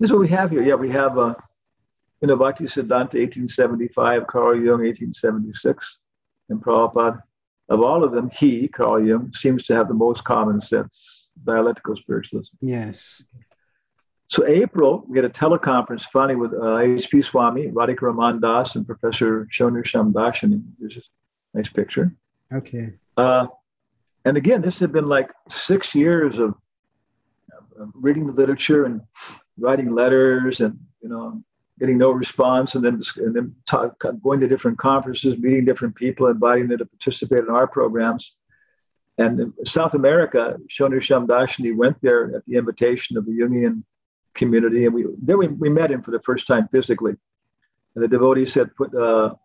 This is what we have here. Yeah, we have Bhakti Siddhanta 1875, Carl Jung 1876, and Prabhupada. Of all of them, he, Carl Jung, seems to have the most common sense dialectical spiritualism. Yes. So April, we had a teleconference finally with H.P. Swami, Radhika Ramandas, and Professor Sonu Shamdasani. There's a nice picture. Okay. And again, this had been like 6 years of reading the literature and writing letters and, getting no response, and then going to different conferences, meeting different people, inviting them to participate in our programs. And in South America, Sonu Shamdasani went there at the invitation of the Jungian community, and we met him for the first time physically. And the devotees had put a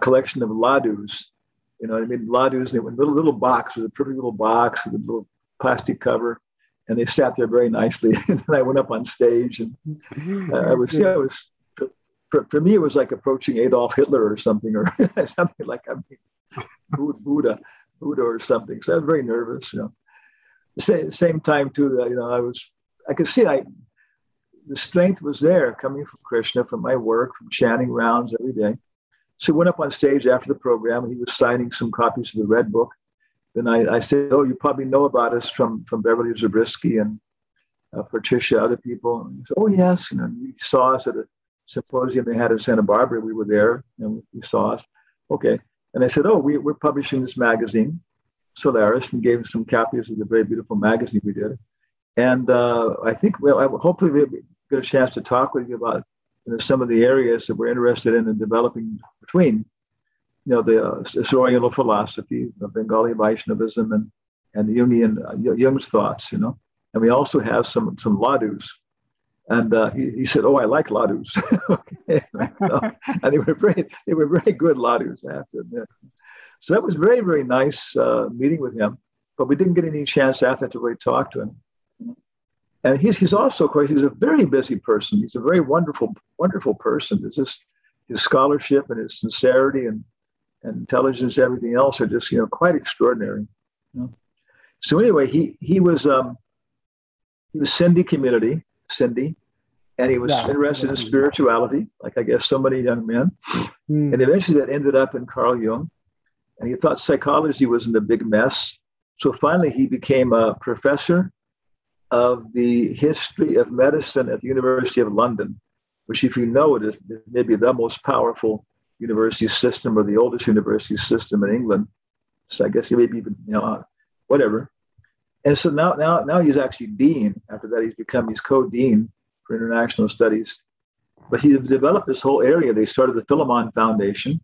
collection of ladus, ladus, in a little box, with a pretty little box with a little plastic cover, and they sat there very nicely. And I went up on stage, and for me it was like approaching Adolf Hitler or something, or something like Buddha or something. So I was very nervous, Same time too, I could see the strength was there coming from Krishna, from my work, from chanting rounds every day. So I went up on stage after the program. He was signing some copies of the Red Book. Then I said, "Oh, you probably know about us from Beverly Zabriskie and Patricia, other people." And he said, "Oh, yes. He saw us at a symposium they had in Santa Barbara. We were there, and he saw us." Okay. And I said, "Oh, we're publishing this magazine, Solaris," and gave him some copies of the very beautiful magazine we did. And I think, hopefully we'll get a chance to talk with you about some of the areas that we're interested in and developing between, the Oriental philosophy, Bengali Vaishnavism, and Jung's thoughts, And we also have some ladus. And he said, "Oh, I like ladus." Okay. And they were very good ladus, I have to admit. So that was very, very nice meeting with him. But we didn't get any chance after to really talk to him. And he's also, of course, he's a very busy person. He's a very wonderful, wonderful person. It's just his scholarship and his sincerity and intelligence, everything else are just, quite extraordinary. So anyway, he was Sindhi, and he was interested in spirituality, like I guess so many young men. Mm. And eventually that ended up in Carl Jung. And he thought psychology wasn't a big mess. So finally he became a professor of the history of medicine at the University of London, which, if it is maybe the most powerful university system or the oldest university system in England. So I guess it may be even, whatever. And so now he's actually dean. After that, he's co-dean for international studies. But he developed this whole area. They started the Philemon Foundation,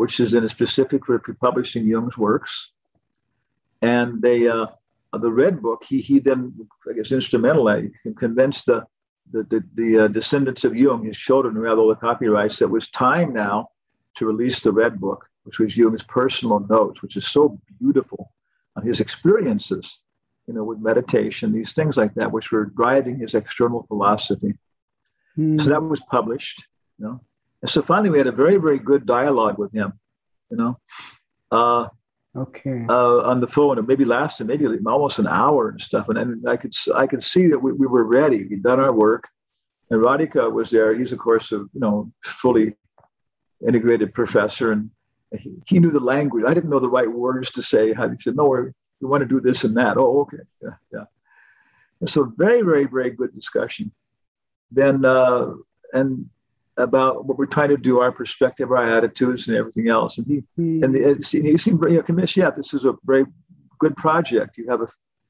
which is specific for publishing Jung's works. And they, the Red Book, he then, I guess, instrumentally convinced the descendants of Jung, his children, who had all the copyrights, that it was time now to release the Red Book, which was Jung's personal notes, which is so beautiful on his experiences, with meditation, these things like that, which were driving his external philosophy. Mm. So that was published, And so finally, we had a very, very good dialogue with him, Okay. On the phone, and maybe almost an hour and stuff. And I could see that we were ready. We'd done our work, and Radhika was there. He's, of course, a fully integrated professor, and he knew the language. I didn't know the right words to say. He said, "No, we want to do this and that." Oh, okay, yeah. And so very, very, very good discussion. Then about what we're trying to do, our perspective, our attitudes, and everything else. And he seemed very convinced, yeah, this is a very good project. You have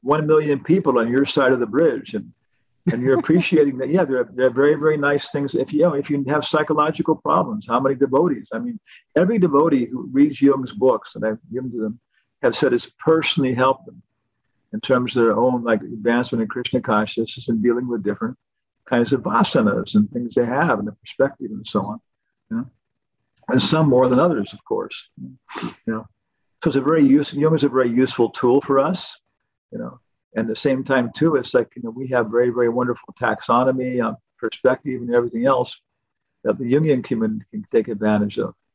1 million people on your side of the bridge, and you're appreciating that, yeah, there are very, very nice things. If if you have psychological problems, how many devotees? I mean, every devotee who reads Jung's books, and I've given to them, have said it's personally helped them in terms of their own advancement in Krishna consciousness and dealing with different kinds of vasanas and things they have and the perspective and so on, and some more than others, of course, So it's Jung is a very useful tool for us, And at the same time too, it's we have very, very wonderful taxonomy, perspective, and everything else that the Jungian community can take advantage of.